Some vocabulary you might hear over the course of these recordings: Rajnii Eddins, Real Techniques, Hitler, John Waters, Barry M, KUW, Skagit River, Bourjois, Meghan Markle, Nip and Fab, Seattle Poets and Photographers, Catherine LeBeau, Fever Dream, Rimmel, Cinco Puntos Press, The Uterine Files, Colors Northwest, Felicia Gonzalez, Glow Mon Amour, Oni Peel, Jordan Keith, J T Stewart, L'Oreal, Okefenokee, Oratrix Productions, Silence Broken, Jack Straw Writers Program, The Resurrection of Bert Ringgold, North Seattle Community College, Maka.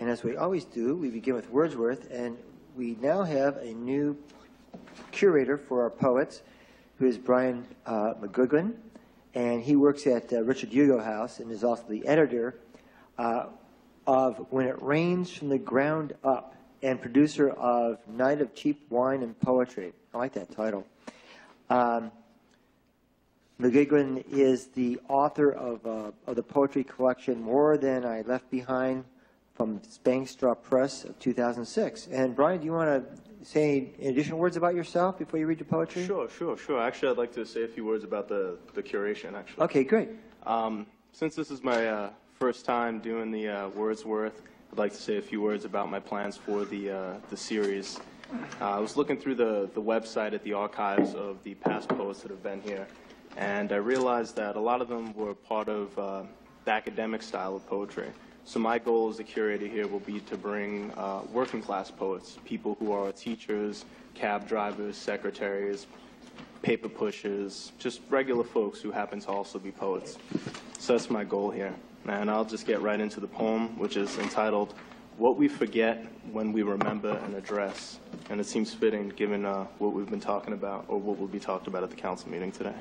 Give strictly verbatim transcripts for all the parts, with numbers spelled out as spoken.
And as we always do, we begin with Wordsworth, and we now have a new curator for our poets, who is Brian uh, McGuigan, and he works at uh, Richard Hugo House and is also the editor uh, of When It Rains From the Ground Up and producer of Night of Cheap Wine and Poetry. I like that title. Um, McGuigan is the author of, uh, of the poetry collection More Than I Left Behind from Spangstraw Press of two thousand six. And Brian, do you want to say any additional words about yourself before you read your poetry? Sure, sure, sure. Actually, I'd like to say a few words about the, the curation, actually. Okay, great. Um, since this is my uh, first time doing the uh, Wordsworth, I'd like to say a few words about my plans for the, uh, the series. Uh, I was looking through the, the website at the archives of the past poets that have been here, and I realized that a lot of them were part of uh, the academic style of poetry. So my goal as a curator here will be to bring uh, working class poets, people who are teachers, cab drivers, secretaries, paper pushers, just regular folks who happen to also be poets. So that's my goal here. And I'll just get right into the poem, which is entitled, What We Forget When We Remember and Address. And it seems fitting given uh, what we've been talking about, or what will be talked about at the council meeting today.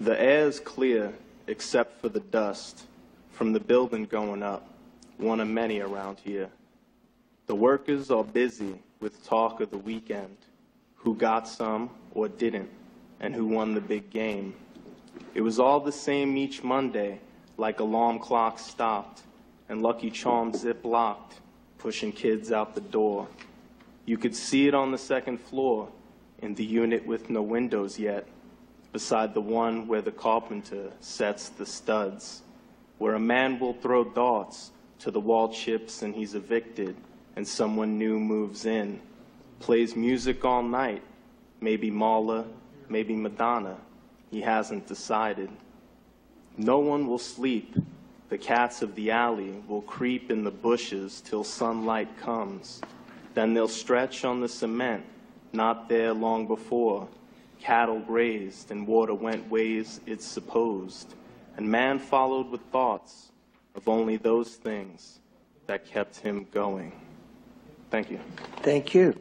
The air is clear except for the dust from the building going up, one of many around here. The workers are busy with talk of the weekend, who got some or didn't, and who won the big game. It was all the same each Monday, like alarm clocks stopped, and Lucky Charms zip-locked, pushing kids out the door. You could see it on the second floor, in the unit with no windows yet, beside the one where the carpenter sets the studs, where a man will throw darts to the wall chips and he's evicted, and someone new moves in, plays music all night, maybe Marla, maybe Madonna, he hasn't decided. No one will sleep, the cats of the alley will creep in the bushes till sunlight comes, then they'll stretch on the cement, not there long before, cattle grazed and water went ways it's supposed. And man followed with thoughts of only those things that kept him going. Thank you. Thank you.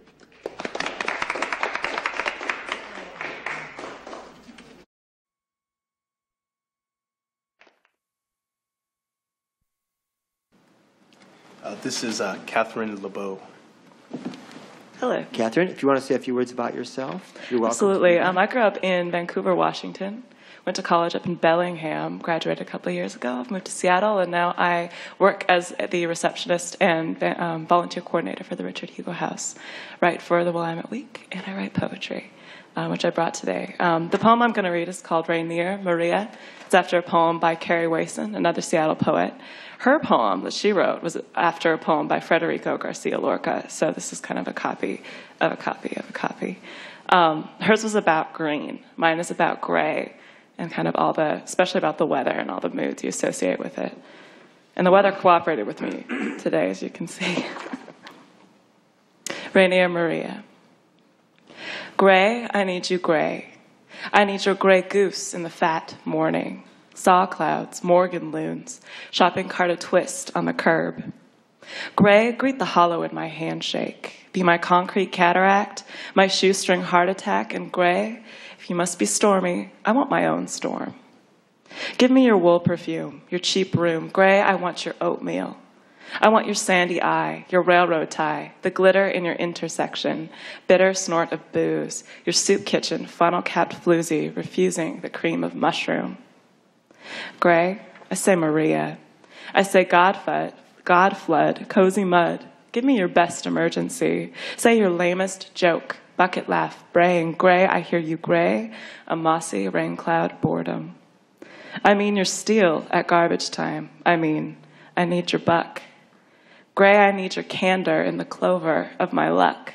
Uh, this is uh, Catherine LeBeau. Hello. Catherine, if you want to say a few words about yourself, you're welcome. Absolutely. Um, I grew up in Vancouver, Washington. Went to college up in Bellingham, graduated a couple of years ago. I've moved to Seattle, and now I work as the receptionist and um, volunteer coordinator for the Richard Hugo House. Write for the Willamette Week, and I write poetry, um, which I brought today. Um, the poem I'm going to read is called Rainier Maria. It's after a poem by Carrie Wason, another Seattle poet. Her poem that she wrote was after a poem by Frederico Garcia Lorca, so this is kind of a copy of a copy of a copy. Um, hers was about green. Mine is about gray. And kind of all the, especially about the weather and all the moods you associate with it. And the weather cooperated with me today, as you can see. Rainier Maria. Gray, I need you gray. I need your gray goose in the fat morning. Saw clouds, Morgan loons, shopping cart a twist on the curb. Gray, greet the hollow in my handshake. Be my concrete cataract, my shoestring heart attack, and gray, if you must be stormy, I want my own storm. Give me your wool perfume, your cheap room. Gray, I want your oatmeal. I want your sandy eye, your railroad tie, the glitter in your intersection, bitter snort of booze, your soup kitchen, funnel-capped floozy, refusing the cream of mushroom. Gray, I say Maria. I say God flood, God flood, cozy mud. Give me your best emergency. Say your lamest joke. Bucket laugh, braying, gray, I hear you gray, a mossy rain cloud boredom. I mean your steel at garbage time. I mean, I need your buck. Gray, I need your candor in the clover of my luck.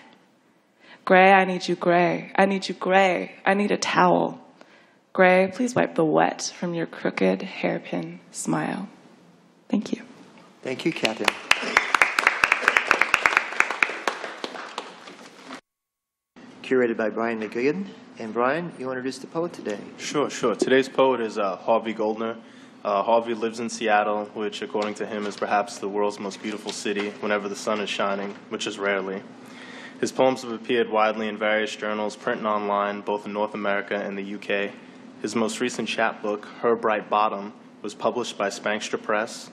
Gray, I need you gray. I need you gray. I need a towel. Gray, please wipe the wet from your crooked hairpin smile. Thank you. Thank you, Catherine. Curated by Brian McGuigan. And Brian, you want to introduce the poet today? Sure, sure. Today's poet is uh, Harvey Goldner. Uh, Harvey lives in Seattle, which, according to him, is perhaps the world's most beautiful city whenever the sun is shining, which is rarely. His poems have appeared widely in various journals, print and online, both in North America and the U K. His most recent chapbook, Her Bright Bottom, was published by Spangstraw Press.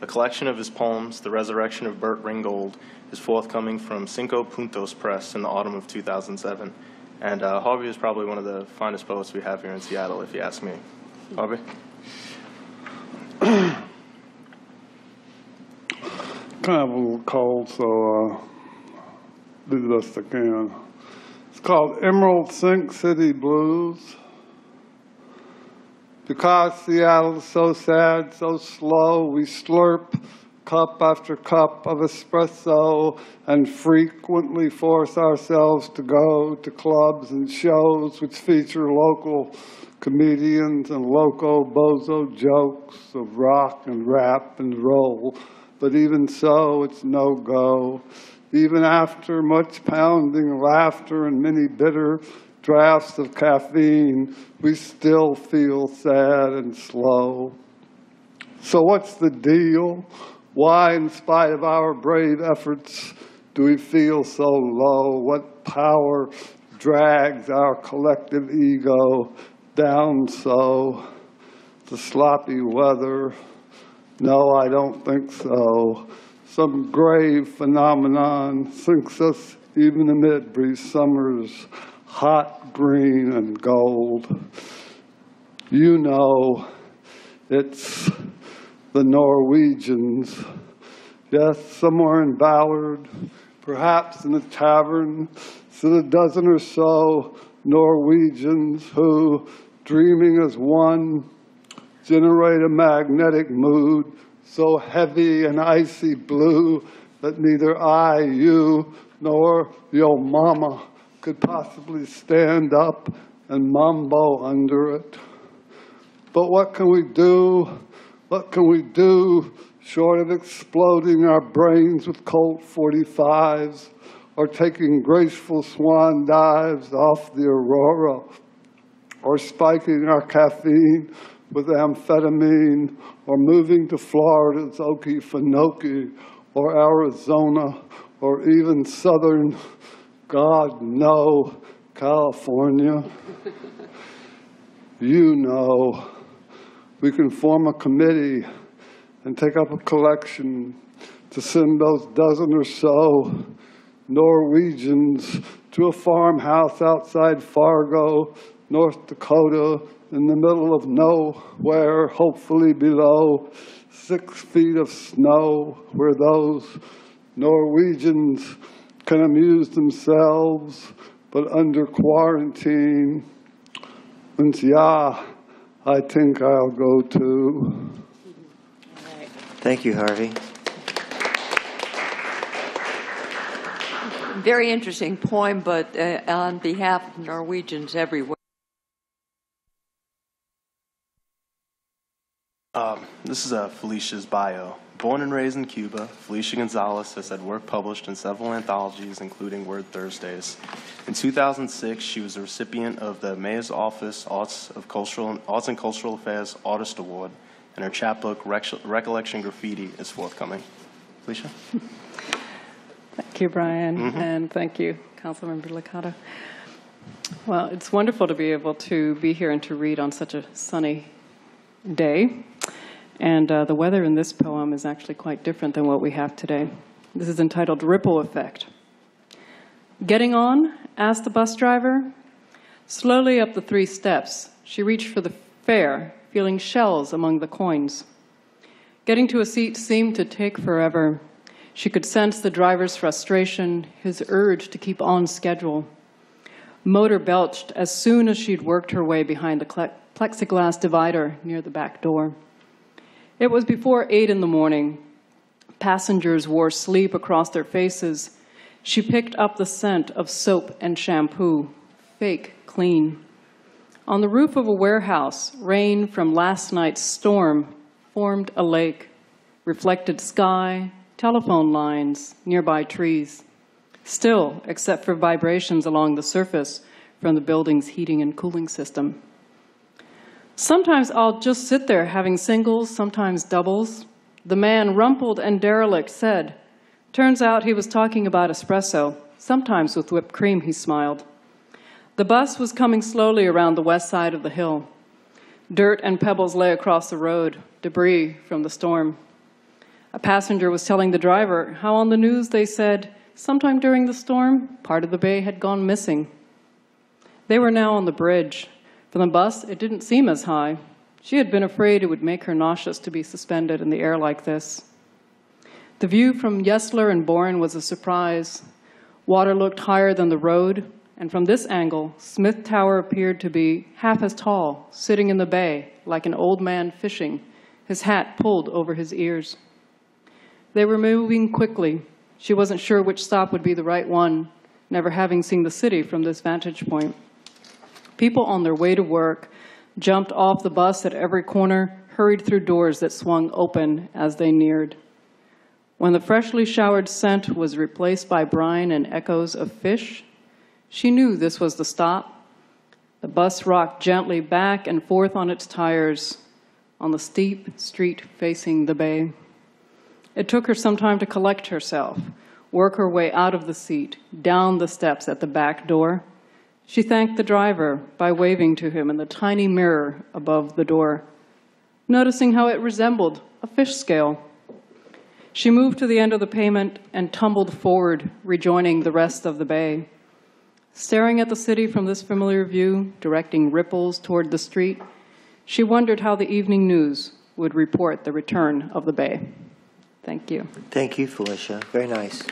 A collection of his poems, The Resurrection of Bert Ringgold, is forthcoming from Cinco Puntos Press in the autumn of two thousand seven. And uh, Harvey is probably one of the finest poets we have here in Seattle, if you ask me. Harvey? Kind of a little cold, so uh, do the best I can. It's called Emerald Sink City Blues. Because Seattle's so sad, so slow, we slurp cup after cup of espresso and frequently force ourselves to go to clubs and shows which feature local comedians and local bozo jokes of rock and rap and roll. But even so, it's no go. Even after much pounding laughter and many bitter drafts of caffeine, we still feel sad and slow. So what's the deal? Why, in spite of our brave efforts, do we feel so low? What power drags our collective ego down so? The sloppy weather? No, I don't think so. Some grave phenomenon sinks us even amid brief summers, hot green and gold. You know, it's the Norwegians. Yes, somewhere in Ballard, perhaps in a tavern, sit a dozen or so Norwegians who, dreaming as one, generate a magnetic mood so heavy and icy blue that neither I, you, nor your mama could possibly stand up and mambo under it. But what can we do? What can we do short of exploding our brains with Colt forty-fives or taking graceful swan dives off the Aurora or spiking our caffeine with amphetamine or moving to Florida's Okefenokee or Arizona or even Southern, God, no, California? You know, we can form a committee and take up a collection to send those dozen or so Norwegians to a farmhouse outside Fargo, North Dakota, in the middle of nowhere, hopefully below six feet of snow, where those Norwegians can amuse themselves, but under quarantine. And yeah, I think I'll go too. All right. Thank you, Harvey. Very interesting poem, but uh, on behalf of Norwegians everywhere. Um, this is uh, Felicia's bio. Born and raised in Cuba, Felicia Gonzalez has had work published in several anthologies, including Word Thursdays. In two thousand six, she was a recipient of the Mayor's Office Arts of Cultural, Arts and Cultural Affairs Artist Award, and her chapbook, Rec- Recollection Graffiti, is forthcoming. Felicia? Thank you, Brian, mm-hmm. and thank you, Councilmember Licata. Well, it's wonderful to be able to be here and to read on such a sunny day. And uh, the weather in this poem is actually quite different than what we have today. This is entitled Ripple Effect. Getting on? Asked the bus driver. Slowly up the three steps, she reached for the fare, feeling shells among the coins. Getting to a seat seemed to take forever. She could sense the driver's frustration, his urge to keep on schedule. Motor belched as soon as she'd worked her way behind the plexiglass divider near the back door. It was before eight in the morning. Passengers wore sleep across their faces. She picked up the scent of soap and shampoo, fake clean. On the roof of a warehouse, rain from last night's storm formed a lake, reflected sky, telephone lines, nearby trees. Still, except for vibrations along the surface from the building's heating and cooling system. Sometimes I'll just sit there having singles, sometimes doubles. The man, rumpled and derelict, said. Turns out he was talking about espresso, sometimes with whipped cream, he smiled. The bus was coming slowly around the west side of the hill. Dirt and pebbles lay across the road, debris from the storm. A passenger was telling the driver how on the news they said, sometime during the storm, part of the bay had gone missing. They were now on the bridge. From the bus, it didn't seem as high. She had been afraid it would make her nauseous to be suspended in the air like this. The view from Yesler and Bourne was a surprise. Water looked higher than the road, and from this angle, Smith Tower appeared to be half as tall, sitting in the bay like an old man fishing, his hat pulled over his ears. They were moving quickly. She wasn't sure which stop would be the right one, never having seen the city from this vantage point. People on their way to work jumped off the bus at every corner, hurried through doors that swung open as they neared. When the freshly showered scent was replaced by brine and echoes of fish, she knew this was the stop. The bus rocked gently back and forth on its tires on the steep street facing the bay. It took her some time to collect herself, work her way out of the seat, down the steps at the back door. She thanked the driver by waving to him in the tiny mirror above the door, noticing how it resembled a fish scale. She moved to the end of the pavement and tumbled forward, rejoining the rest of the bay. Staring at the city from this familiar view, directing ripples toward the street, she wondered how the evening news would report the return of the bay. Thank you. Thank you, Felicia. Very nice.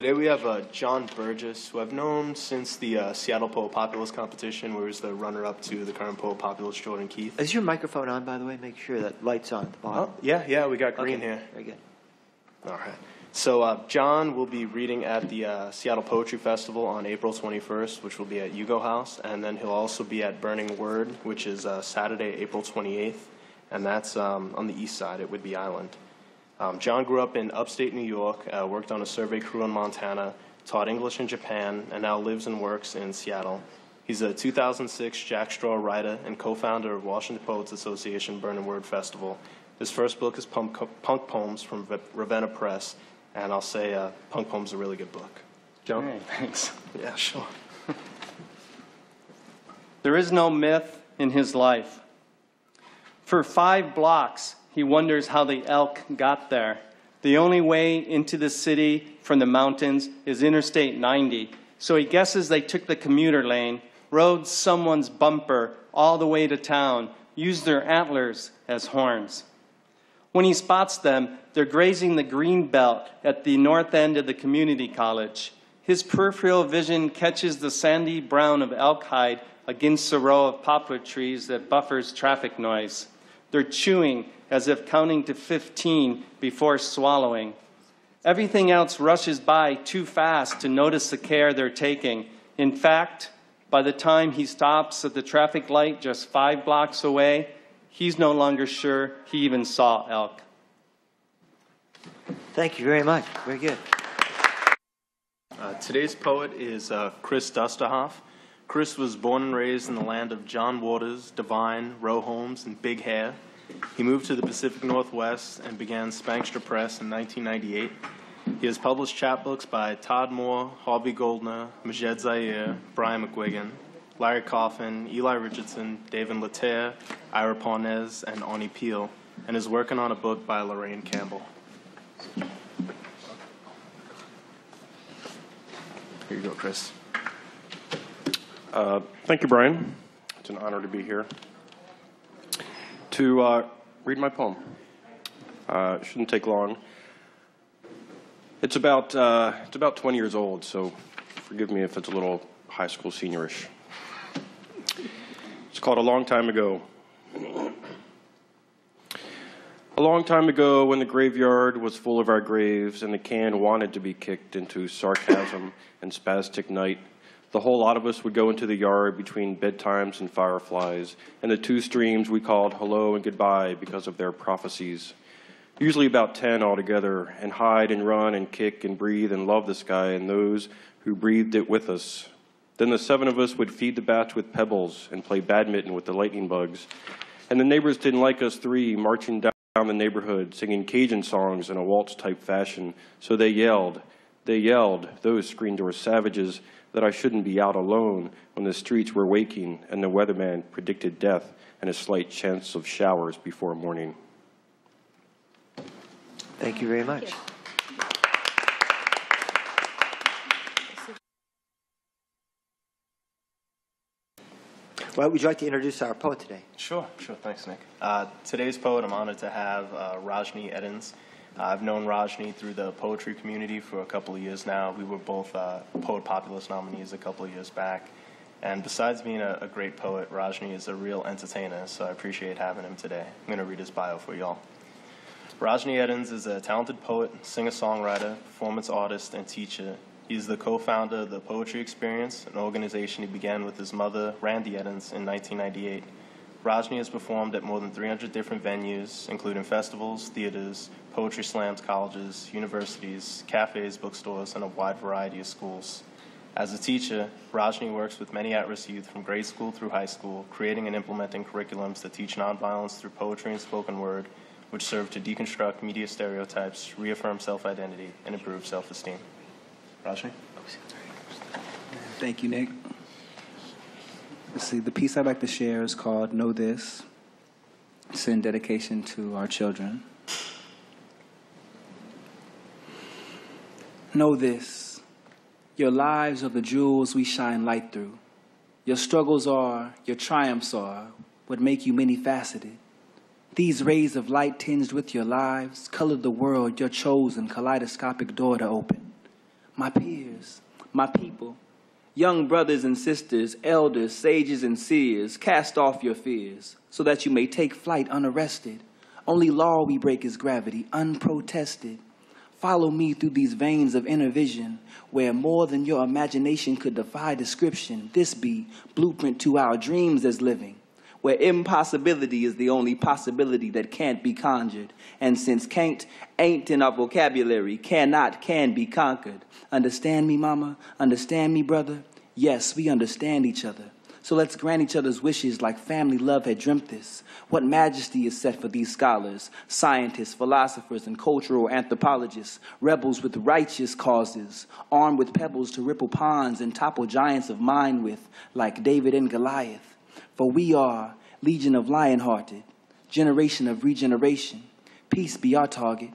Today we have uh, John Burgess, who I've known since the uh, Seattle Poet Populist competition, where he was the runner-up to the current Poet Populist, Jordan Keith. Is your microphone on, by the way? Make sure that light's on at the bottom. Oh, yeah, yeah, we got green okay. here. Very good. All right. So uh, John will be reading at the uh, Seattle Poetry Festival on April twenty-first, which will be at Hugo House, and then he'll also be at Burning Word, which is uh, Saturday, April twenty-eighth. And that's um, on the east side. It would be Island. Um, John grew up in upstate New York, uh, worked on a survey crew in Montana, taught English in Japan, and now lives and works in Seattle. He's a two thousand six Jack Straw writer and co-founder of Washington Poets Association Burning Word Festival. His first book is Punk, Punk Poems from Ravenna Press, and I'll say uh, Punk Poems is a really good book. John? Hey, thanks. Yeah, sure. There is no myth in his life. For five blocks, he wonders how the elk got there. The only way into the city from the mountains is Interstate ninety, so he guesses they took the commuter lane, rode someone's bumper all the way to town, used their antlers as horns. When he spots them, they're grazing the green belt at the north end of the community college. His peripheral vision catches the sandy brown of elk hide against the row of poplar trees that buffers traffic noise. They're chewing as if counting to fifteen before swallowing. Everything else rushes by too fast to notice the care they're taking. In fact, by the time he stops at the traffic light just five blocks away, he's no longer sure he even saw elk. Thank you very much. Very good. Uh, today's poet is uh, Chris Dusterhoff. Chris was born and raised in the land of John Waters, Devine, Row Holmes, and Big Hair. He moved to the Pacific Northwest and began Spangstraw Press in nineteen ninety-eight. He has published chapbooks by Todd Moore, Harvey Goldner, Majed Zaire, Brian McGuigan, Larry Coffin, Eli Richardson, David Leterre, Ira Parnes, and Oni Peel, and is working on a book by Lorraine Campbell. Here you go, Chris. Uh, thank you, Brian. It's an honor to be here to uh, read my poem. Uh, it shouldn't take long. It's about uh, it's about twenty years old, so forgive me if it's a little high school seniorish. It's called A Long Time Ago. A long time ago, when the graveyard was full of our graves and the can wanted to be kicked into sarcasm and spastic night, the whole lot of us would go into the yard between bedtimes and fireflies, and the two streams we called hello and goodbye because of their prophecies, usually about ten altogether, and hide and run and kick and breathe and love the sky and those who breathed it with us. Then the seven of us would feed the bats with pebbles and play badminton with the lightning bugs. And the neighbors didn't like us three marching down the neighborhood, singing Cajun songs in a waltz-type fashion. So they yelled, they yelled, those screen-door savages, that I shouldn't be out alone when the streets were waking and the weatherman predicted death and a slight chance of showers before morning. Thank you very much. Well, would you like to introduce our poet today? Sure, sure. Thanks, Nick. Uh, today's poet, I'm honored to have uh, Rajnii Eddins. Uh, I've known Rajnii through the poetry community for a couple of years now. We were both uh, Poet Populist nominees a couple of years back. And besides being a, a great poet, Rajnii is a real entertainer, so I appreciate having him today. I'm going to read his bio for y'all. Rajnii Eddins is a talented poet, singer-songwriter, performance artist, and teacher. He is the co-founder of The Poetry Experience, an organization he began with his mother, Randy Eddins, in nineteen ninety-eight. Rajnii has performed at more than three hundred different venues, including festivals, theaters, poetry slams, colleges, universities, cafes, bookstores, and a wide variety of schools. As a teacher, Rajnii works with many at-risk youth from grade school through high school, creating and implementing curriculums that teach nonviolence through poetry and spoken word, which serve to deconstruct media stereotypes, reaffirm self-identity, and improve self-esteem. Rajnii? Thank you, Nick. Let's see, the piece I'd like to share is called Know This. It's in dedication to our children. Know this, your lives are the jewels we shine light through. Your struggles are, your triumphs are, what make you many-faceted. These rays of light tinged with your lives color the world your chosen kaleidoscopic door to open. My peers, my people, young brothers and sisters, elders, sages and seers, cast off your fears so that you may take flight unarrested. Only law we break is gravity, unprotested. Follow me through these veins of inner vision where more than your imagination could defy description. This be blueprint to our dreams as living, where impossibility is the only possibility that can't be conjured. And since can't, ain't in our vocabulary, cannot, can be conquered. Understand me, mama? Understand me, brother? Yes, we understand each other. So let's grant each other's wishes like family love had dreamt this. What majesty is set for these scholars, scientists, philosophers, and cultural anthropologists, rebels with righteous causes, armed with pebbles to ripple ponds and topple giants of mind with, like David and Goliath. For we are legion of lion-hearted, generation of regeneration. Peace be our target.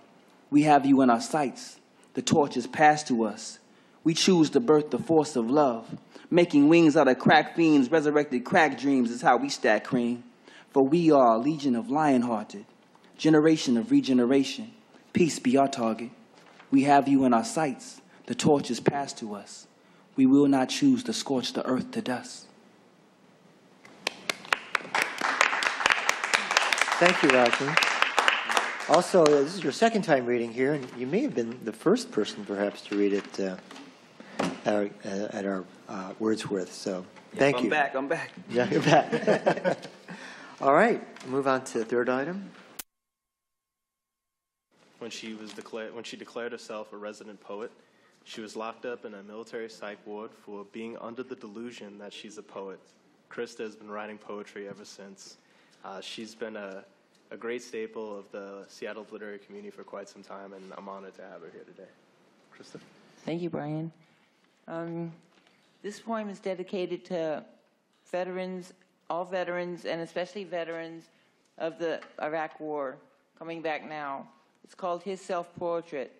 We have you in our sights. The torch is passed to us. We choose to birth the force of love. Making wings out of crack fiends, resurrected crack dreams is how we stack cream. For we are legion of lion-hearted, generation of regeneration. Peace be our target. We have you in our sights. The torch is passed to us. We will not choose to scorch the earth to dust. Thank you, Rajnii. Also, uh, this is your second time reading here, and you may have been the first person, perhaps, to read it uh, at our, uh, at our uh, Wordsworth. So, yeah, thank I'm you. I'm back. I'm back. Yeah, you're back. All right. We'll move on to the third item. When she was declared, when she declared herself a resident poet, she was locked up in a military psych ward for being under the delusion that she's a poet. Krista has been writing poetry ever since. Uh, she's been a, a great staple of the Seattle literary community for quite some time, and I'm honored to have her here today. Krista? Thank you, Brian. Um, this poem is dedicated to veterans, all veterans, and especially veterans of the Iraq War, coming back now. It's called His Self-Portrait.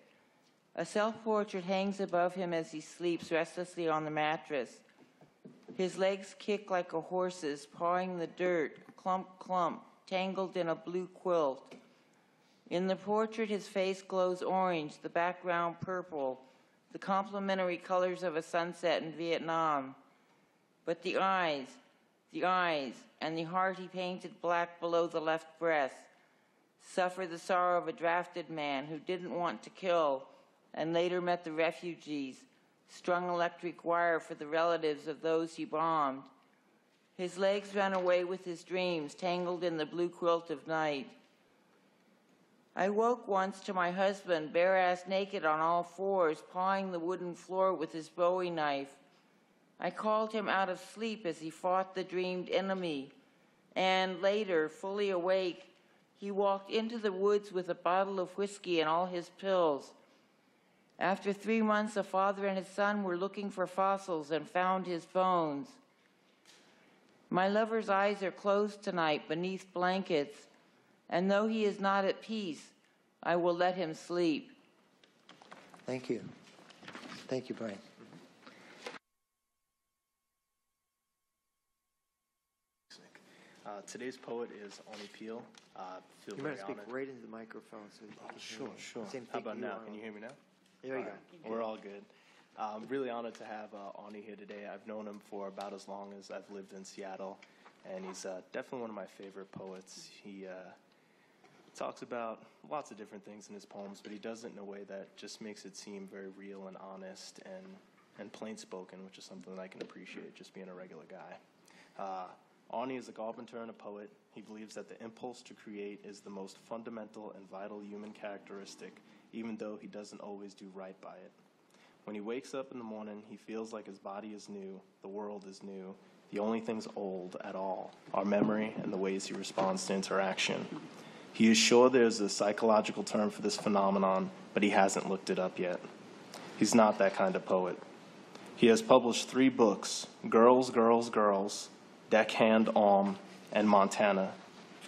A self-portrait hangs above him as he sleeps restlessly on the mattress. His legs kick like a horse's, pawing the dirt, clump, clump, tangled in a blue quilt. In the portrait, his face glows orange, the background purple, the complementary colors of a sunset in Vietnam. But the eyes, the eyes, and the heart he painted black below the left breast suffer the sorrow of a drafted man who didn't want to kill and later met the refugees, strung electric wire for the relatives of those he bombed. His legs ran away with his dreams, tangled in the blue quilt of night. I woke once to my husband, bare-ass naked on all fours, pawing the wooden floor with his bowie knife. I called him out of sleep as he fought the dreamed enemy, and later, fully awake, he walked into the woods with a bottle of whiskey and all his pills. After three months, a father and his son were looking for fossils and found his bones. My lover's eyes are closed tonight beneath blankets, and though he is not at peace, I will let him sleep. Thank you. Thank you, Brian. Uh, today's poet is Oni Peel. Uh, feel you very speak honored. Right into the microphone so you oh, can sure, hear sure. Same How about now? Can you hear me now? There you all go. Right. We're all good. I'm um, really honored to have uh, Oni here today. I've known him for about as long as I've lived in Seattle, and he's uh, definitely one of my favorite poets. He uh, talks about lots of different things in his poems, but he does it in a way that just makes it seem very real and honest and, and plain-spoken, which is something that I can appreciate, just being a regular guy. Uh, Ani is a carpenter and a poet. He believes that the impulse to create is the most fundamental and vital human characteristic, even though he doesn't always do right by it. When he wakes up in the morning, he feels like his body is new, the world is new. The only things old at all are memory and the ways he responds to interaction. He is sure there's a psychological term for this phenomenon, but he hasn't looked it up yet. He's not that kind of poet. He has published three books, Girls, Girls, Girls, Deckhand, Alm, and Montana.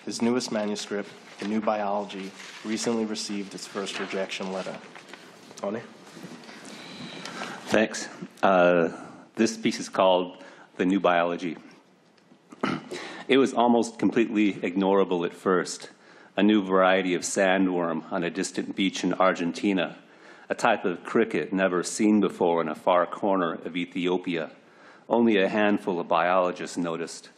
His newest manuscript, The New Biology, recently received its first rejection letter. Oni? Thanks. Uh, this piece is called The New Biology. It was almost completely ignorable at first, a new variety of sandworm on a distant beach in Argentina, a type of cricket never seen before in a far corner of Ethiopia. Only a handful of biologists noticed.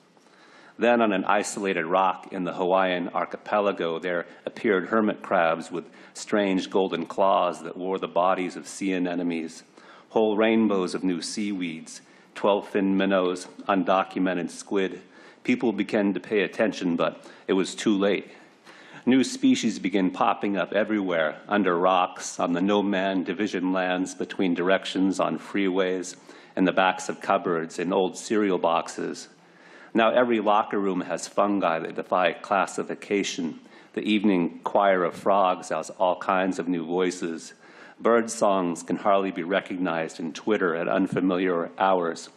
Then on an isolated rock in the Hawaiian archipelago, there appeared hermit crabs with strange golden claws that wore the bodies of sea anemones, whole rainbows of new seaweeds, twelve-fin minnows, undocumented squid. People began to pay attention, but it was too late. New species began popping up everywhere, under rocks, on the no-man division lands, between directions, on freeways, in the backs of cupboards, in old cereal boxes. Now every locker room has fungi that defy classification. The evening choir of frogs has all kinds of new voices. Bird songs can hardly be recognized and twitter at unfamiliar hours.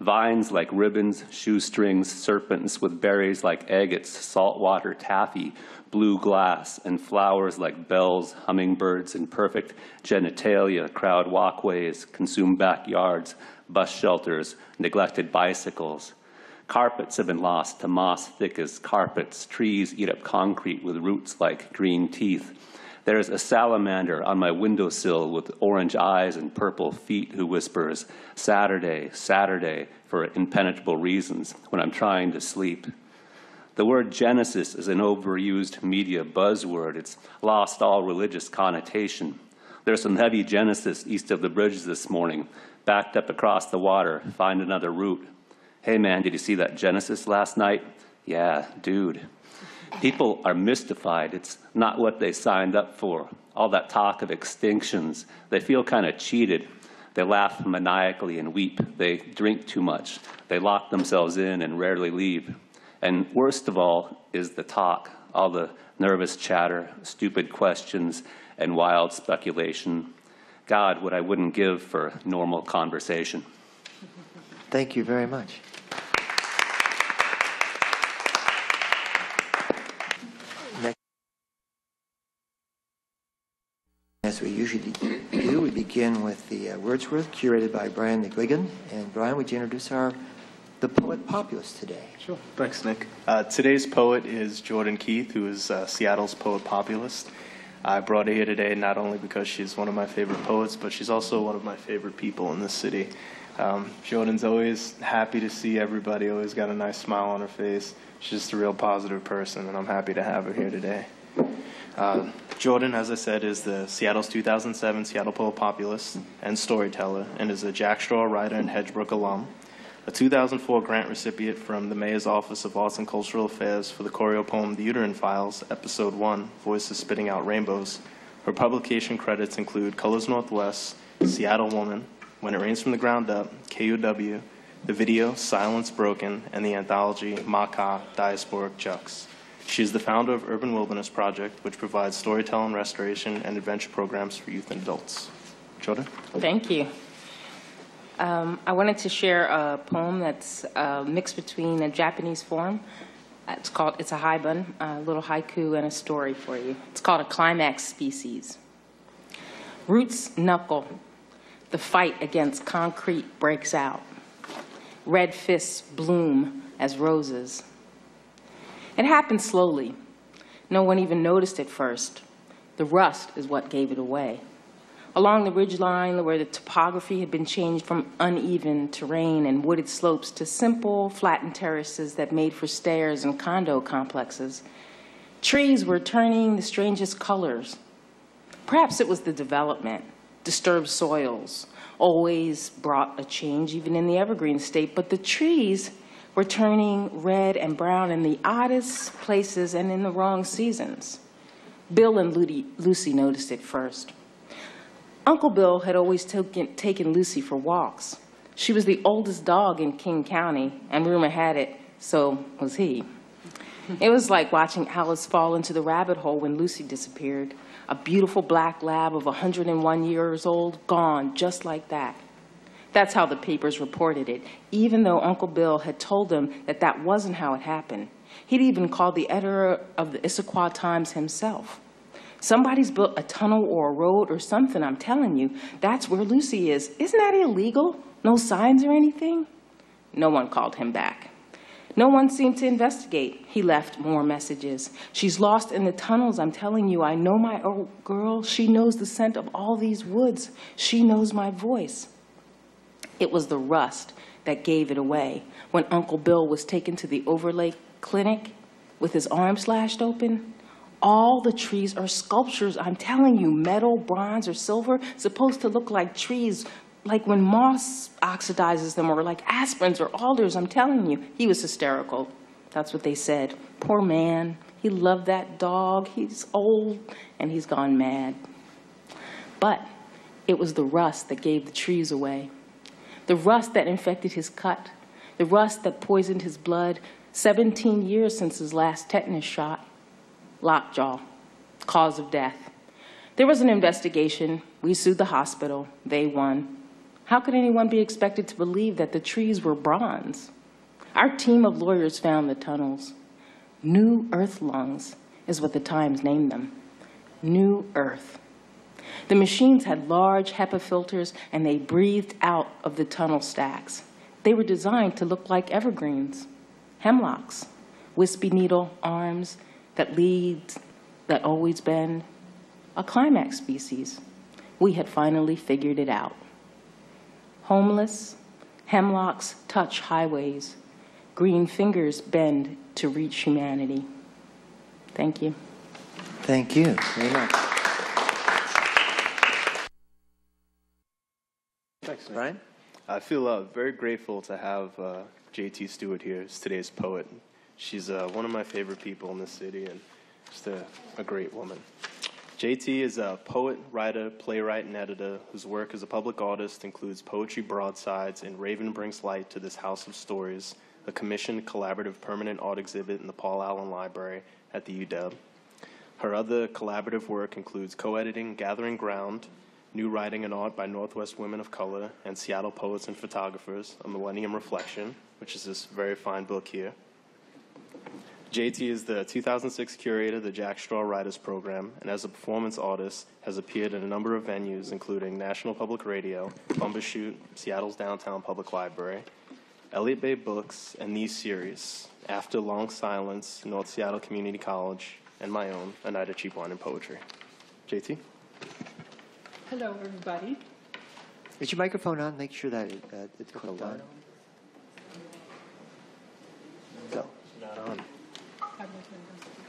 Vines like ribbons, shoestrings, serpents with berries like agates, saltwater taffy, blue glass, and flowers like bells, hummingbirds, and perfect genitalia crowd walkways, consume backyards, bus shelters, neglected bicycles. Carpets have been lost to moss thick as carpets. Trees eat up concrete with roots like green teeth. There's a salamander on my windowsill with orange eyes and purple feet who whispers, Saturday, Saturday, for impenetrable reasons, when I'm trying to sleep. The word Genesis is an overused media buzzword. It's lost all religious connotation. There's some heavy Genesis east of the bridge this morning, backed up across the water, find another route. Hey man, did you see that Genesis last night? Yeah, dude. People are mystified. It's not what they signed up for. All that talk of extinctions. They feel kind of cheated. They laugh maniacally and weep. They drink too much. They lock themselves in and rarely leave. And worst of all is the talk, all the nervous chatter, stupid questions, and wild speculation. God, what I wouldn't give for normal conversation. Thank you very much. As we usually do, we begin with the uh, Wordsworth, curated by Brian McGuigan. And Brian, would you introduce our the poet populace today? Sure. Thanks, Nick. Uh, today's poet is Jordan Keith, who is uh, Seattle's poet populist. I brought her here today not only because she's one of my favorite poets, but she's also one of my favorite people in this city. Um, Jordan's always happy to see everybody, always got a nice smile on her face. She's just a real positive person, and I'm happy to have her here today. Uh, Jordan, as I said, is the Seattle's two thousand seven Seattle Poet Populist and storyteller, and is a Jackstraw writer and Hedgebrook alum, a two thousand four grant recipient from the Mayor's Office of Arts and Cultural Affairs for the choreo poem The Uterine Files, Episode one, Voices Spitting Out Rainbows. Her publication credits include Colors Northwest, Seattle Woman, When It Rains From the Ground Up, K U W, the video Silence Broken, and the anthology Maka, Diasporic Chucks. She is the founder of Urban Wilderness Project, which provides storytelling, restoration, and adventure programs for youth and adults. Jordan? Thank you. Um, I wanted to share a poem that's uh, mixed between a Japanese form. It's called, it's a haiban, a little haiku and a story for you. It's called A Climax Species. Roots knuckle. The fight against concrete breaks out. Red fists bloom as roses. It happened slowly. No one even noticed at first. The rust is what gave it away. Along the ridgeline where the topography had been changed from uneven terrain and wooded slopes to simple, flattened terraces that made for stairs and condo complexes, trees were turning the strangest colors. Perhaps it was the development. Disturbed soils always brought a change, even in the evergreen state, but the trees were turning red and brown in the oddest places and in the wrong seasons. Bill and Lucy noticed it first. Uncle Bill had always taken, taken Lucy for walks. She was the oldest dog in King County, and rumor had it, so was he. It was like watching Alice fall into the rabbit hole when Lucy disappeared, a beautiful black lab of one hundred and one years old, gone just like that. That's how the papers reported it, even though Uncle Bill had told them that that wasn't how it happened. He'd even called the editor of the Issaquah Times himself. Somebody's built a tunnel or a road or something, I'm telling you. That's where Lucy is. Isn't that illegal? No signs or anything? No one called him back. No one seemed to investigate. He left more messages. She's lost in the tunnels, I'm telling you. I know my old girl. She knows the scent of all these woods. She knows my voice. It was the rust that gave it away. When Uncle Bill was taken to the overlay clinic with his arm slashed open, all the trees are sculptures, I'm telling you, metal, bronze, or silver, supposed to look like trees, like when moss oxidizes them, or like aspens or alders, I'm telling you. He was hysterical. That's what they said. Poor man. He loved that dog. He's old, and he's gone mad. But it was the rust that gave the trees away, the rust that infected his cut, the rust that poisoned his blood, seventeen years since his last tetanus shot. Lockjaw, cause of death. There was an investigation. We sued the hospital. They won. How could anyone be expected to believe that the trees were bronze? Our team of lawyers found the tunnels. New Earth lungs is what the Times named them. New Earth. The machines had large HEPA filters, and they breathed out of the tunnel stacks. They were designed to look like evergreens, hemlocks, wispy needle arms, that leads, that always bend, a climax species. We had finally figured it out. Homeless, hemlocks touch highways. Green fingers bend to reach humanity. Thank you. Thank you very much. Thanks, Brian. I feel uh, very grateful to have uh, J T Stewart here as today's poet. She's uh, one of my favorite people in the city and just a, a great woman. J T is a poet, writer, playwright, and editor whose work as a public artist includes poetry broadsides and Raven Brings Light to This House of Stories, a commissioned collaborative permanent art exhibit in the Paul Allen Library at the U W. Her other collaborative work includes co-editing Gathering Ground, New Writing and Art by Northwest Women of Color, and Seattle Poets and Photographers, A Millennium Reflection, which is this very fine book here. J T is the two thousand six curator of the Jack Straw Writers Program, and as a performance artist, has appeared in a number of venues, including National Public Radio, Bumbershoot, Seattle's Downtown Public Library, Elliott Bay Books, and these series, After Long Silence, North Seattle Community College, and my own, A Night of Cheap Wine and Poetry. J T? Hello, everybody. Is your microphone on? Make sure that it, uh, it's clicked on. Go. Not on.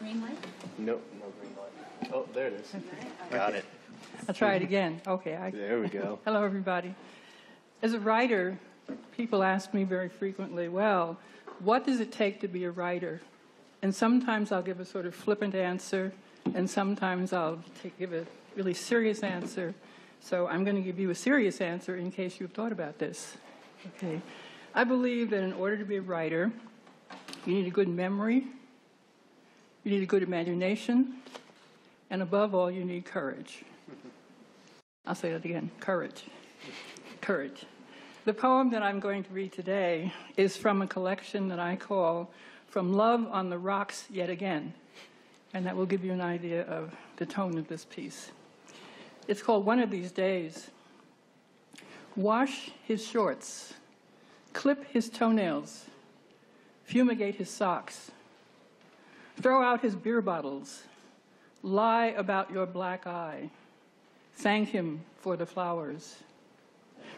Green light? No, no green light. Oh, there it is. Got it. I'll try it again. Okay. I, there we go. Hello, everybody. As a writer, people ask me very frequently, well, what does it take to be a writer? And sometimes I'll give a sort of flippant answer, and sometimes I'll take, give a really serious answer. So I'm going to give you a serious answer in case you've thought about this. Okay. I believe that in order to be a writer, you need a good memory, you need a good imagination, and above all, you need courage. I'll say that again, courage. Courage. The poem that I'm going to read today is from a collection that I call From Love on the Rocks Yet Again, and that will give you an idea of the tone of this piece. It's called One of These Days. Wash his shorts, clip his toenails, fumigate his socks, throw out his beer bottles, lie about your black eye, thank him for the flowers,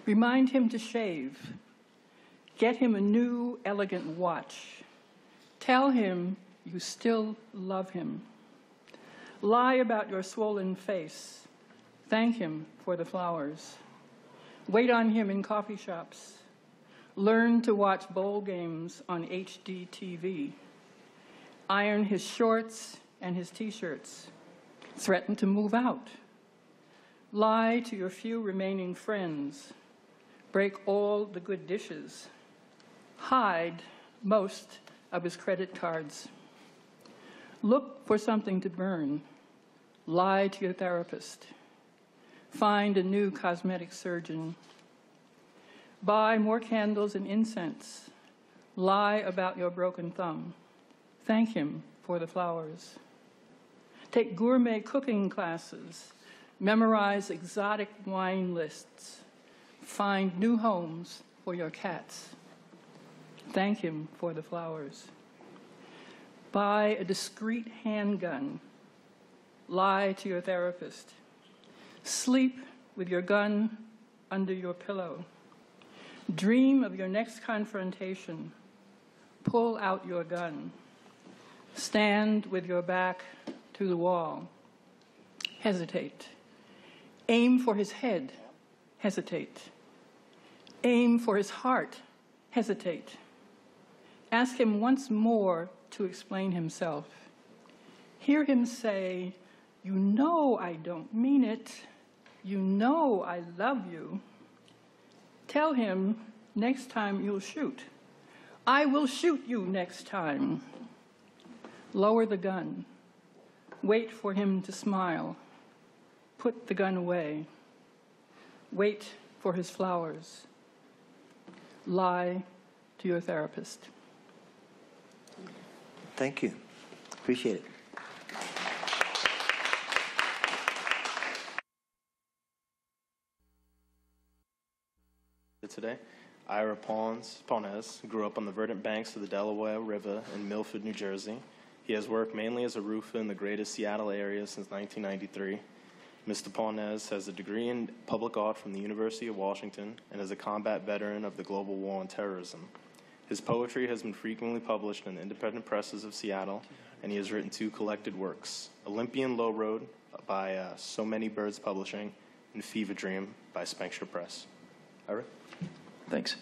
remind him to shave, get him a new elegant watch, tell him you still love him, lie about your swollen face, thank him for the flowers, wait on him in coffee shops, learn to watch bowl games on H D T V, iron his shorts and his t-shirts, threaten to move out, lie to your few remaining friends, break all the good dishes, hide most of his credit cards, look for something to burn, lie to your therapist, find a new cosmetic surgeon, buy more candles and incense, lie about your broken thumb, thank him for the flowers. Take gourmet cooking classes, memorize exotic wine lists, find new homes for your cats, thank him for the flowers. Buy a discreet handgun, lie to your therapist, sleep with your gun under your pillow, dream of your next confrontation, pull out your gun, stand with your back to the wall, hesitate, aim for his head, hesitate, aim for his heart, hesitate, ask him once more to explain himself, hear him say, you know I don't mean it, you know I love you. Tell him, next time you'll shoot. I will shoot you next time. Lower the gun. Wait for him to smile. Put the gun away. Wait for his flowers. Lie to your therapist. Thank you. Appreciate it. Today. Ira Parnes, Parnes grew up on the verdant banks of the Delaware River in Milford, New Jersey. He has worked mainly as a roofer in the greater Seattle area since nineteen ninety-three. Mister Parnes has a degree in public art from the University of Washington and is a combat veteran of the global war on terrorism. His poetry has been frequently published in the independent presses of Seattle, and he has written two collected works, Olympian Low Road by uh, So Many Birds Publishing and Fever Dream by Spangstraw Press. Ira? Thanks.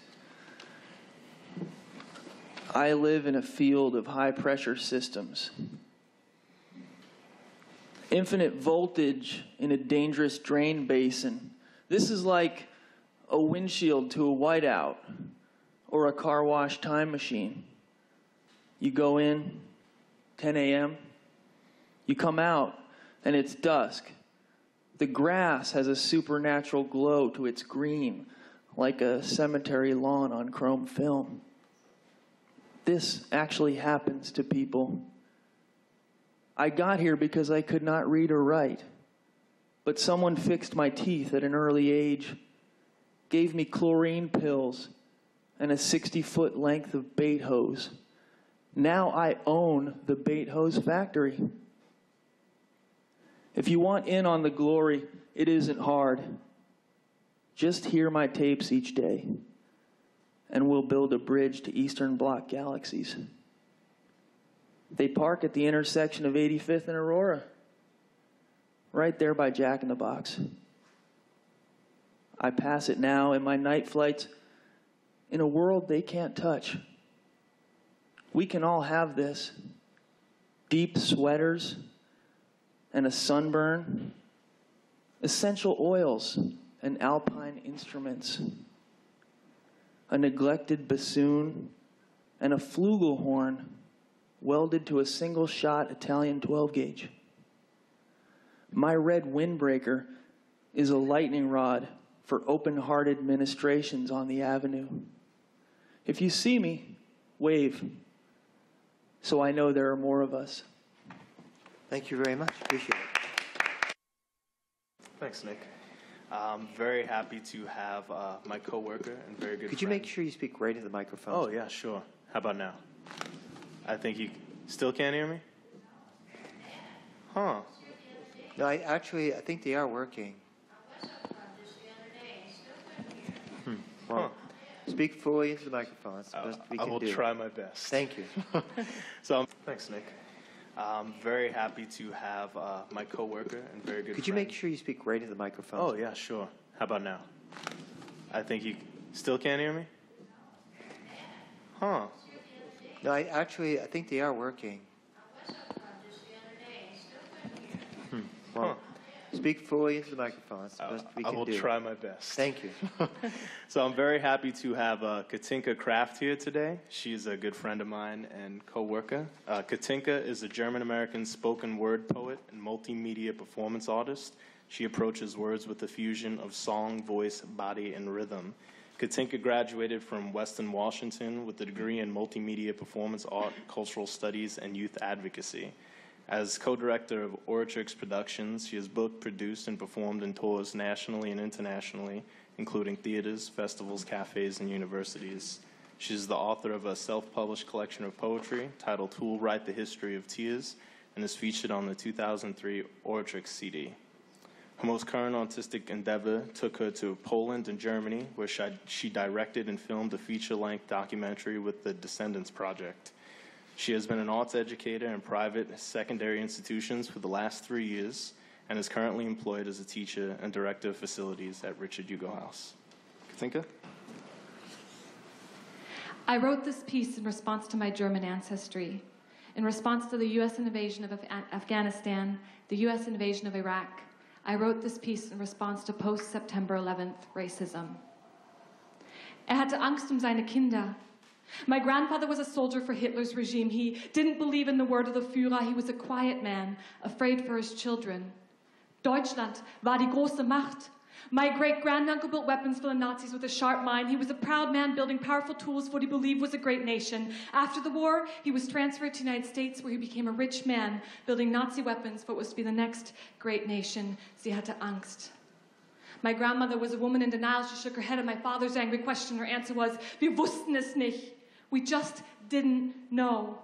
I live in a field of high-pressure systems. Infinite voltage in a dangerous drain basin. This is like a windshield to a whiteout or a car wash time machine. You go in, ten A M, you come out, and it's dusk. The grass has a supernatural glow to its green, like a cemetery lawn on chrome film. This actually happens to people. I got here because I could not read or write, but someone fixed my teeth at an early age, gave me chlorine pills and a sixty-foot length of bait hose. Now I own the bait hose factory. If you want in on the glory, it isn't hard. Just hear my tapes each day, and we'll build a bridge to Eastern Bloc galaxies. They park at the intersection of eighty-fifth and Aurora, right there by Jack in the Box. I pass it now in my night flights in a world they can't touch. We can all have this, deep sweaters and a sunburn, essential oils and alpine instruments, a neglected bassoon, and a flugelhorn welded to a single-shot Italian twelve gauge. My red windbreaker is a lightning rod for open-hearted ministrations on the avenue. If you see me, wave, so I know there are more of us. Thank you very much. Appreciate it. Thanks, Nick. I'm very happy to have uh, my coworker and very good Could friend. You make sure you speak right into the microphone? Oh, yeah, sure. How about now? I think you still can't hear me? Huh. No, I actually, I think they are working. Hmm. Well, huh. Speak fully into the microphone. That's the best we can do. I will try my best. Thank you. so, um, Thanks, Nick. I'm very happy to have uh, my coworker and very good friend. Could you make sure you speak right into the microphone? Oh, yeah, sure. How about now? I think you still can't hear me? Huh. No, I actually, I think they are working. Hmm. Well, huh. Speak fully into the microphone. That's the best we can do. I will try my best. Thank you. So I'm very happy to have uh, Katinka Kraft here today. She's a good friend of mine and co-worker. Uh, Katinka is a German-American spoken word poet and multimedia performance artist. She approaches words with the fusion of song, voice, body, and rhythm. Katinka graduated from Western Washington with a degree in multimedia performance art, cultural studies, and youth advocacy. As co-director of Oratrix Productions, she has booked, produced, and performed in tours nationally and internationally, including theaters, festivals, cafes, and universities. She's the author of a self-published collection of poetry titled Who'll Write the History of Tears, and is featured on the two thousand three Oratrix C D. Her most current artistic endeavor took her to Poland and Germany, where she directed and filmed a feature-length documentary with the Descendants Project. She has been an arts educator in private secondary institutions for the last three years and is currently employed as a teacher and director of facilities at Richard Hugo House. Katinka? I wrote this piece in response to my German ancestry, in response to the U S invasion of Af Afghanistan, the U S invasion of Iraq. I wrote this piece in response to post-September eleventh racism. Er hatte Angst um seine Kinder. My grandfather was a soldier for Hitler's regime. He didn't believe in the word of the Führer. He was a quiet man, afraid for his children. Deutschland war die große Macht. My great-granduncle built weapons for the Nazis with a sharp mind. He was a proud man building powerful tools for what he believed was a great nation. After the war, he was transferred to the United States, where he became a rich man building Nazi weapons for what was to be the next great nation. Sie hatte Angst. My grandmother was a woman in denial. She shook her head at my father's angry question. Her answer was, "Wir wussten es nicht." We just didn't know.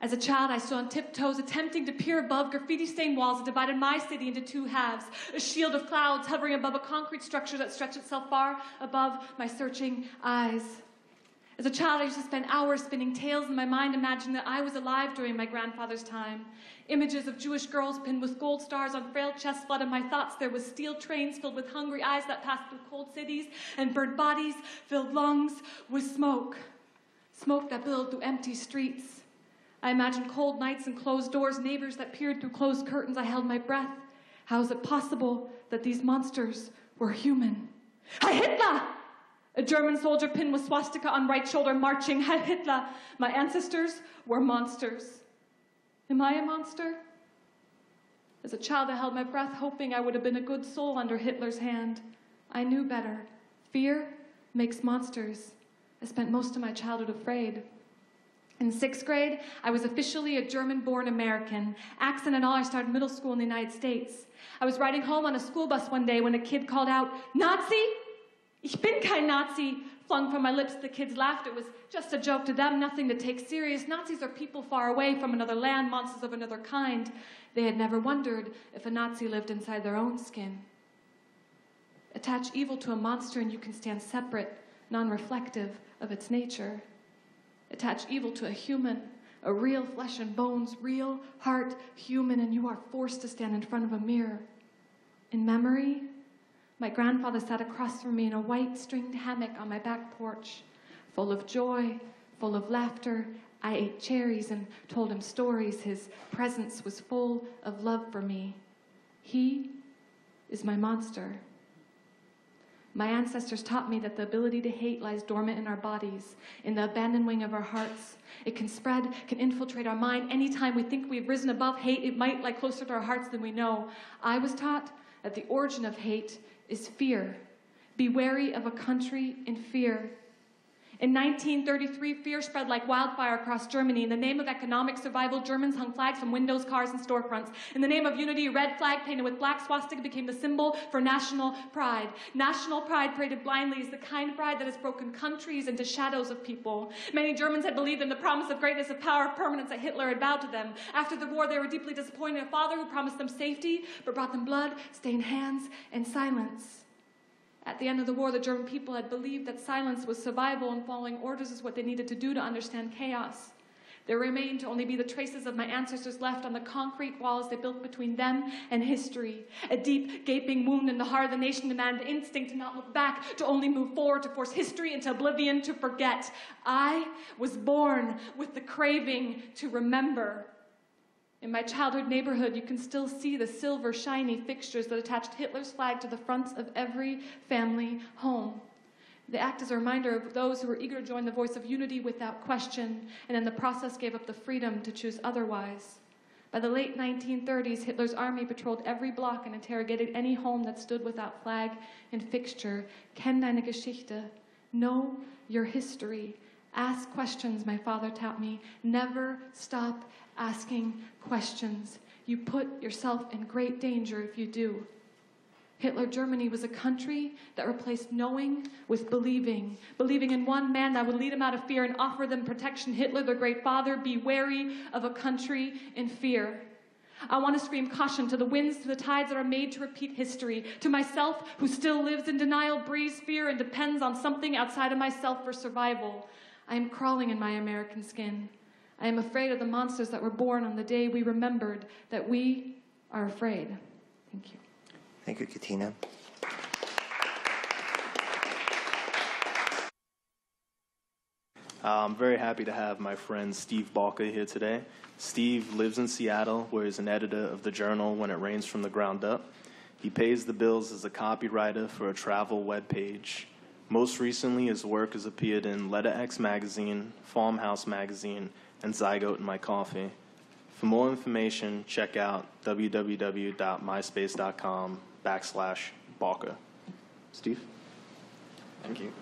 As a child, I stood on tiptoes, attempting to peer above graffiti-stained walls that divided my city into two halves, a shield of clouds hovering above a concrete structure that stretched itself far above my searching eyes. As a child, I used to spend hours spinning tales in my mind, imagining that I was alive during my grandfather's time. Images of Jewish girls pinned with gold stars on frail chests flooded my thoughts. There was steel trains filled with hungry eyes that passed through cold cities, and burnt bodies filled lungs with smoke. Smoke that billowed through empty streets. I imagined cold nights and closed doors, neighbors that peered through closed curtains. I held my breath. How is it possible that these monsters were human? Heil Hitler! A German soldier pinned with swastika on right shoulder, marching. Heil Hitler! My ancestors were monsters. Am I a monster? As a child, I held my breath, hoping I would have been a good soul under Hitler's hand. I knew better. Fear makes monsters. I spent most of my childhood afraid. In sixth grade, I was officially a German-born American. Accent and all, I started middle school in the United States. I was riding home on a school bus one day when a kid called out, "Nazi? Ich bin kein Nazi!" Flung from my lips, the kids laughed. It was just a joke to them, nothing to take serious. Nazis are people far away from another land, monsters of another kind. They had never wondered if a Nazi lived inside their own skin. Attach evil to a monster and you can stand separate, non-reflective of its nature. Attach evil to a human, a real flesh and bones, real heart human, and you are forced to stand in front of a mirror. In memory, my grandfather sat across from me in a white stringed hammock on my back porch. Full of joy, full of laughter, I ate cherries and told him stories. His presence was full of love for me. He is my monster. My ancestors taught me that the ability to hate lies dormant in our bodies, in the abandoned wing of our hearts. It can spread, can infiltrate our mind. Anytime we think we've risen above hate, it might lie closer to our hearts than we know. I was taught that the origin of hate is fear. Be wary of a country in fear. In nineteen thirty-three, fear spread like wildfire across Germany. In the name of economic survival, Germans hung flags from windows, cars, and storefronts. In the name of unity, a red flag painted with black swastika became the symbol for national pride. National pride paraded blindly is the kind of pride that has broken countries into shadows of people. Many Germans had believed in the promise of greatness, of power, of permanence that Hitler had vowed to them. After the war, they were deeply disappointed in a father who promised them safety, but brought them blood, stained hands, and silence. At the end of the war, the German people had believed that silence was survival and following orders is what they needed to do to understand chaos. There remained to only be the traces of my ancestors left on the concrete walls they built between them and history. A deep, gaping wound in the heart of the nation demanded an instinct to not look back, to only move forward, to force history into oblivion, to forget. I was born with the craving to remember. In my childhood neighborhood, you can still see the silver, shiny fixtures that attached Hitler's flag to the fronts of every family home. They act as a reminder of those who were eager to join the voice of unity without question, and in the process gave up the freedom to choose otherwise. By the late nineteen thirties, Hitler's army patrolled every block and interrogated any home that stood without flag and fixture. Kenn deine Geschichte. Know your history. Ask questions, my father taught me. Never stop asking questions. You put yourself in great danger if you do. Hitler Germany was a country that replaced knowing with believing. Believing in one man that would lead them out of fear and offer them protection. Hitler, their great father, be wary of a country in fear. I want to scream caution to the winds, to the tides that are made to repeat history, to myself who still lives in denial, breathes fear, and depends on something outside of myself for survival. I am crawling in my American skin. I am afraid of the monsters that were born on the day we remembered that we are afraid. Thank you. Thank you, Katina. I'm very happy to have my friend Steve Barker here today. Steve lives in Seattle, where he's an editor of the journal When It Rains From the Ground Up. He pays the bills as a copywriter for a travel webpage. Most recently, his work has appeared in Letter X Magazine, Farmhouse Magazine, and Zygote in My Coffee. For more information, check out www.myspace.com backslash Barker. Steve? Thank you.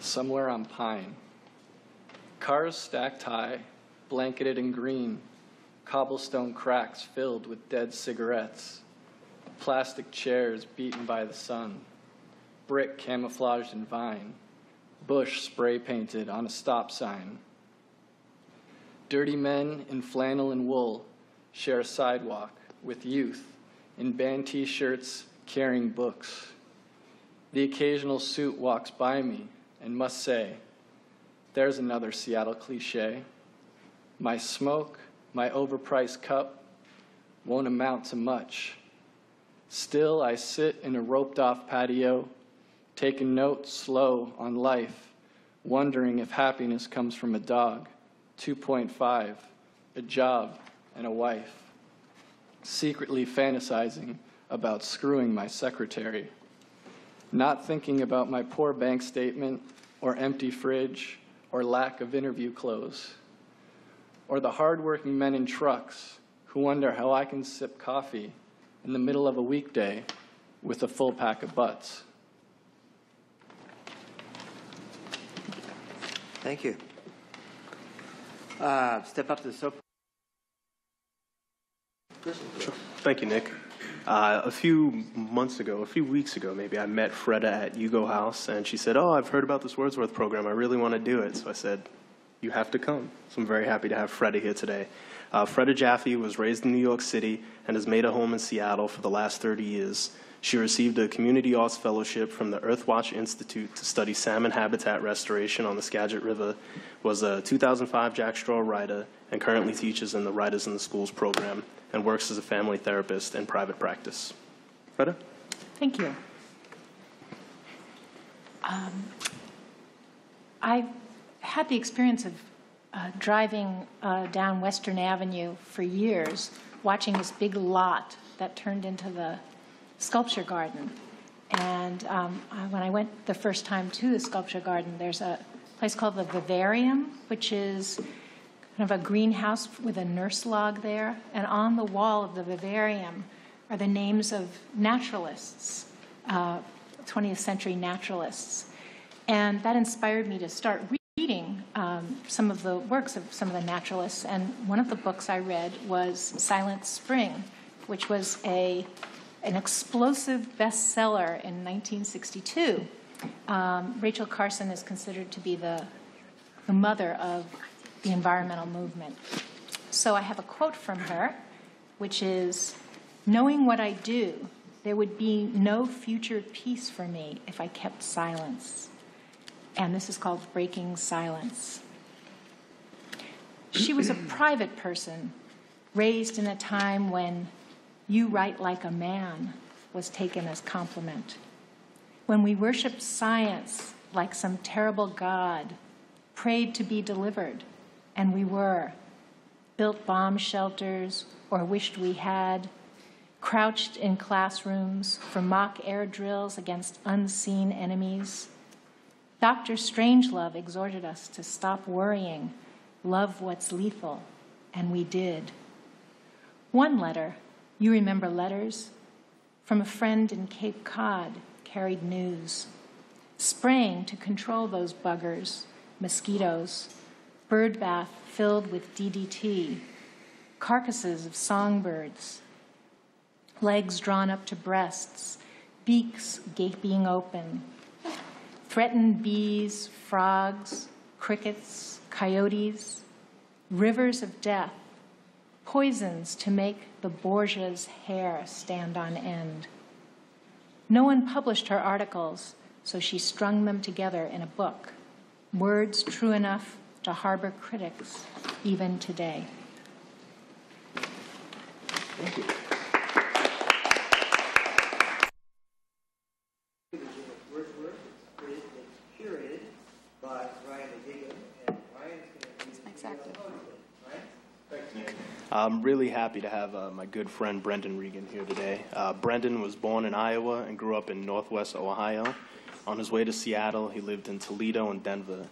Somewhere on Pine. Cars stacked high, blanketed in green, cobblestone cracks filled with dead cigarettes, plastic chairs beaten by the sun, brick camouflaged in vine, bush spray painted on a stop sign. Dirty men in flannel and wool share a sidewalk with youth in band t-shirts carrying books. The occasional suit walks by me and must say, there's another Seattle cliche. My smoke, my overpriced cup won't amount to much. Still, I sit in a roped-off patio, taking notes slow on life, wondering if happiness comes from a dog, two point five, a job, and a wife, secretly fantasizing about screwing my secretary. Not thinking about my poor bank statement, or empty fridge, or lack of interview clothes, or the hardworking men in trucks who wonder how I can sip coffee in the middle of a weekday with a full pack of butts. Thank you. Uh, step up to the soap. Sure. Thank you, Nick. Uh, a few months ago, a few weeks ago maybe, I met Fredda at Hugo House, and she said, oh, I've heard about this Wordsworth program. I really want to do it. So I said, you have to come. So I'm very happy to have Fredda here today. Uh, Fredda Jaffee was raised in New York City and has made a home in Seattle for the last thirty years. She received a community arts fellowship from the Earthwatch Institute to study salmon habitat restoration on the Skagit River, was a two thousand five Jack Straw writer, and currently teaches in the Writers in the Schools program and works as a family therapist in private practice. Fredda? Thank you. Um, I had the experience of uh, driving uh, down Western Avenue for years, watching this big lot that turned into the sculpture garden. And um, I, when I went the first time to the sculpture garden, there's a place called the Vivarium, which is kind of a greenhouse with a nurse log there. And on the wall of the Vivarium are the names of naturalists, uh, twentieth century naturalists. And that inspired me to start reading um, some of the works of some of the naturalists. And one of the books I read was Silent Spring, which was a an explosive bestseller in nineteen sixty-two. Um, Rachel Carson is considered to be the, the mother of the environmental movement. So I have a quote from her, which is, "Knowing what I do, there would be no future peace for me if I kept silence." And this is called Breaking Silence. She was a private person, raised in a time when "you write like a man" was taken as compliment. When we worshiped science like some terrible god, prayed to be delivered, and we were, built bomb shelters or wished we had, crouched in classrooms for mock air drills against unseen enemies. Doctor Strangelove exhorted us to stop worrying, love what's lethal, and we did. One letter, you remember letters, from a friend in Cape Cod carried news, spraying to control those buggers, mosquitoes, bird bath filled with D D T, carcasses of songbirds, legs drawn up to breasts, beaks gaping open, threatened bees, frogs, crickets, coyotes, rivers of death, poisons to make the Borgias' hair stand on end. No one published her articles, so she strung them together in a book, words true enough to harbor critics even today. Thank you. I'm really happy to have uh, my good friend Brendan Regan here today. Uh, Brendan was born in Iowa and grew up in Northwest Ohio. On his way to Seattle, he lived in Toledo and Denver.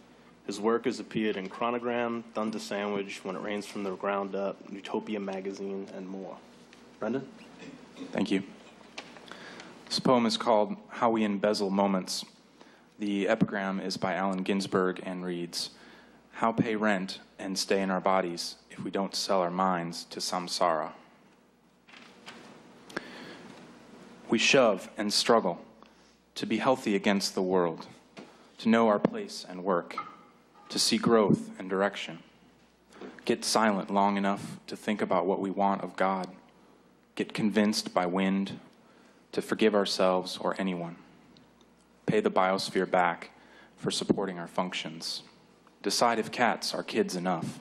His work has appeared in Chronogram, Thunder Sandwich, When It Rains From the Ground Up, Utopia Magazine, and more. Brendan? Thank you. This poem is called How We Embezzle Moments. The epigram is by Allen Ginsberg and reads, "How pay rent and stay in our bodies if we don't sell our minds to samsara." We shove and struggle to be healthy against the world, to know our place and work, to see growth and direction, get silent long enough to think about what we want of God, get convinced by wind, to forgive ourselves or anyone, pay the biosphere back for supporting our functions, decide if cats are kids enough,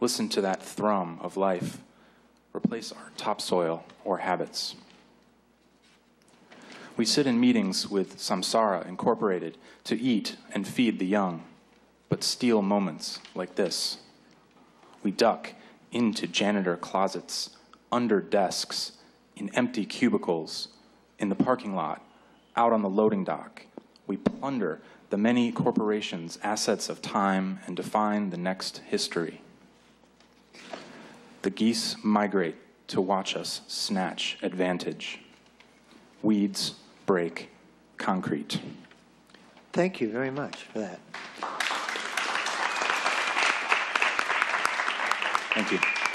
listen to that thrum of life, replace our topsoil or habits. We sit in meetings with Samsara Incorporated to eat and feed the young, but steal moments like this. We duck into janitor closets, under desks, in empty cubicles, in the parking lot, out on the loading dock. We plunder the many corporations' assets of time and define the next history. The geese migrate to watch us snatch advantage. Weeds break concrete. Thank you very much for that. Thank you.